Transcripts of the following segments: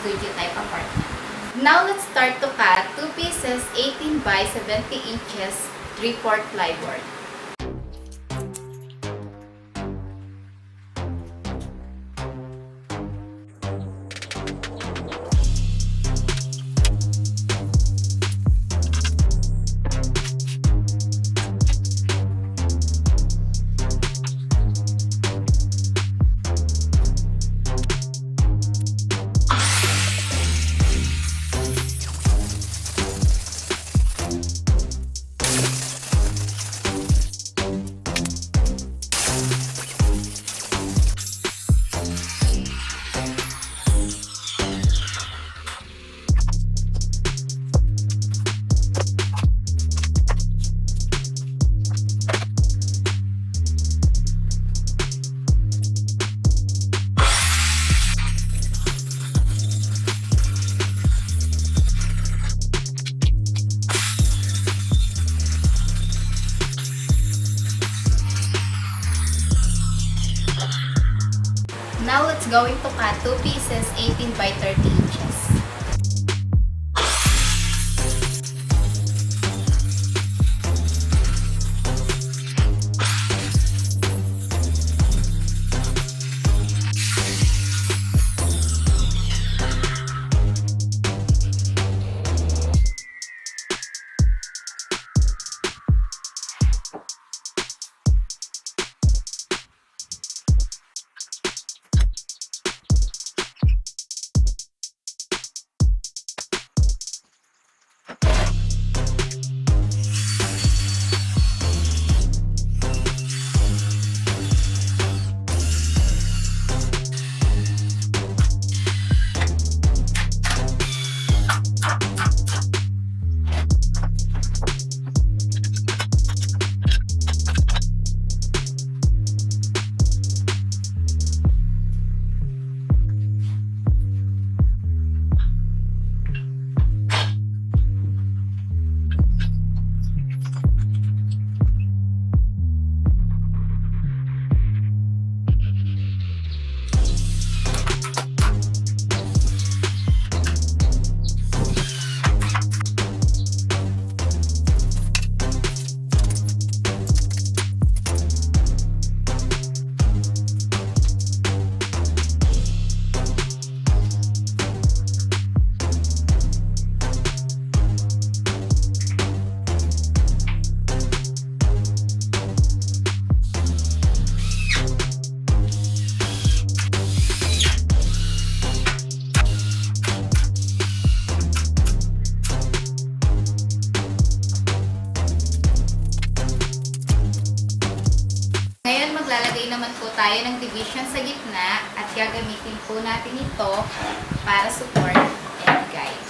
studio type apartment. Now let's start to cut 2 pieces 18 by 70 inches 3/4 plywood. Now let's go into cut 2 pieces 18 by 30 inches. Maglalagay naman po tayo ng division sa gitna at gagamitin po natin ito para support and guide.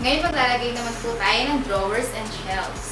Ngayon maglalagay naman po tayo ng drawers and shelves.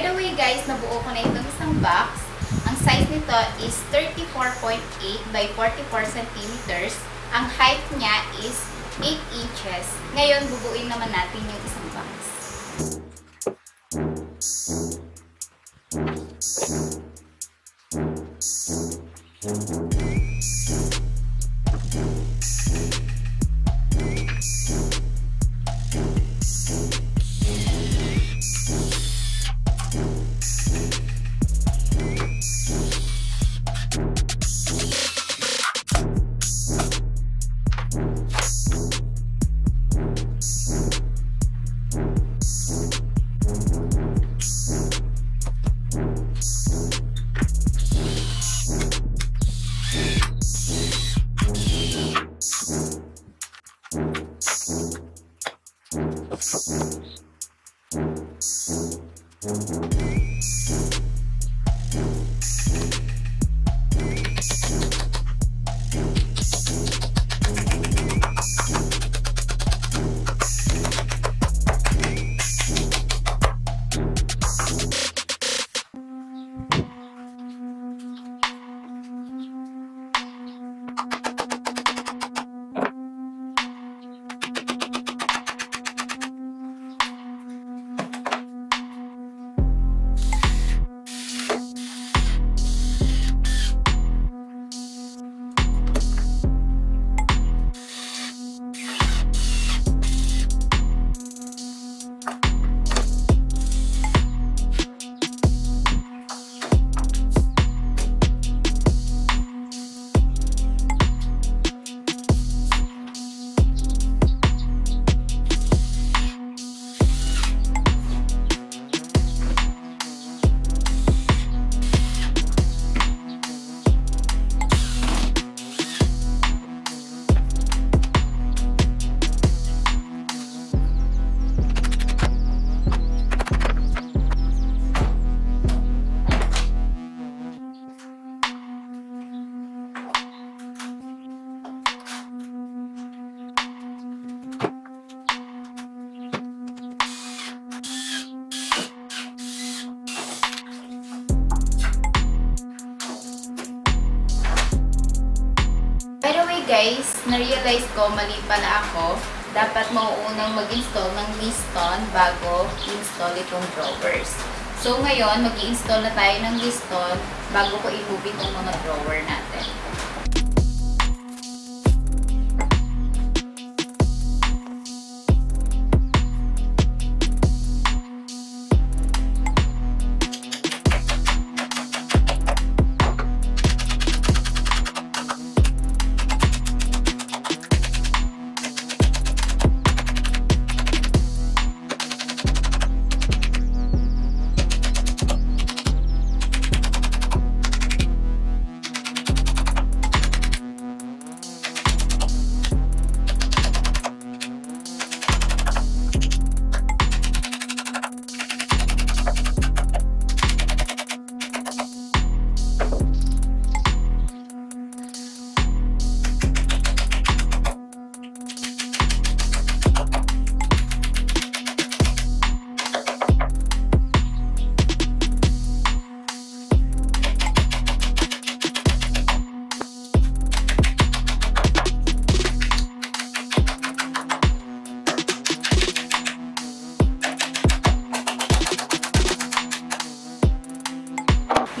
By the way guys, nabuo ko na itong isang box. Ang size nito is 34.8 by 44 centimeters. Ang height niya is 8 inches. Ngayon, bubuin naman natin yung isang box. Guys, na-realize ko, mali pala ako. Dapat mauunang mag-install ng piston bago i-install itong drawers. So, ngayon, mag-i-install na tayo ng piston bago ko i-move itong mga drawer natin.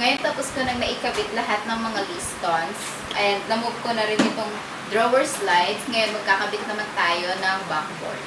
Ngayon, tapos ko nang naikabit lahat ng mga pistons. And na-move ko na rin itong drawer slides. Ngayon, magkakabit naman tayo ng backboard.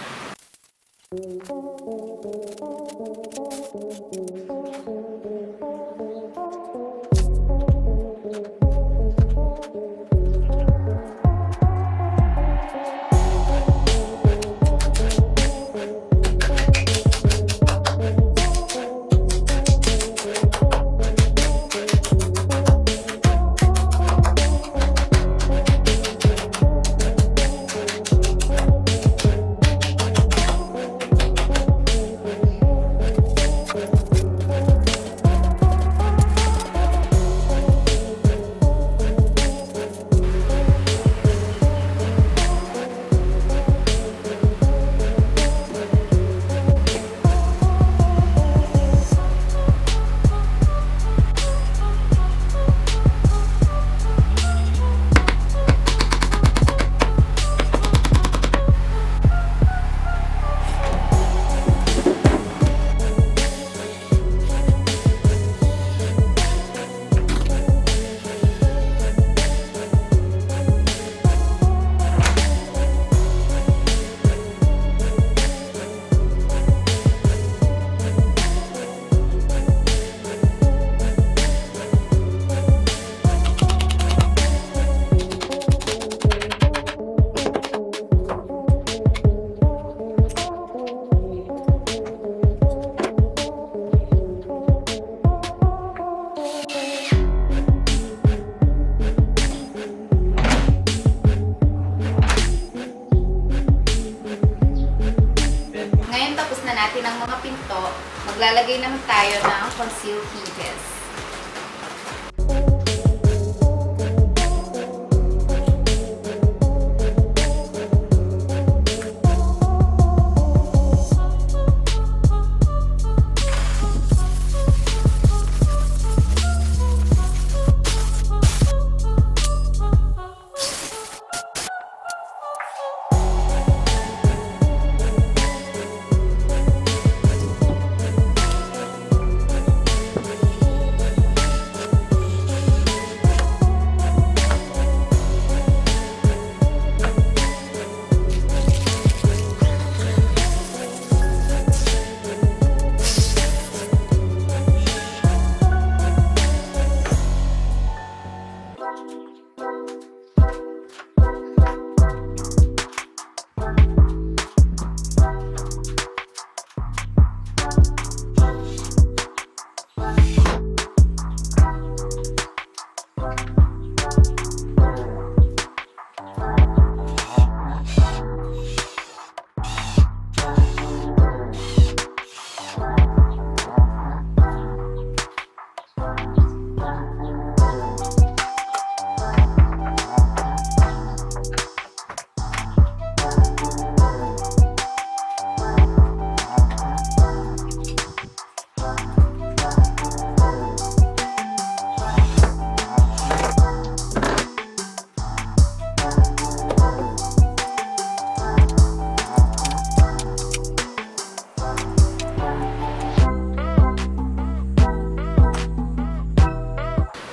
ng mga pinto, maglalagay naman tayo ng conceal hinges.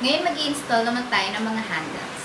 Ngayon, mag-i-install naman tayo ng mga handles.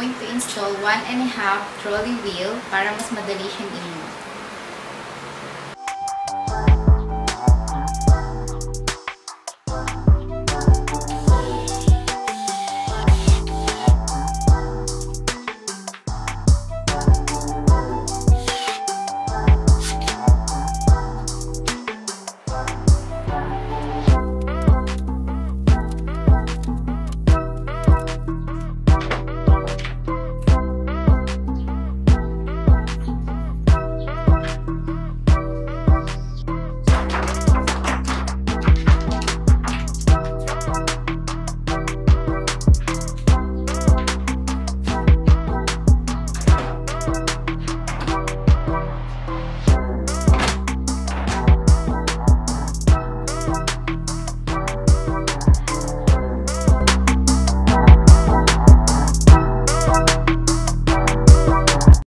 Going to install 1.5 trolley wheel para mas madali siyang i-move.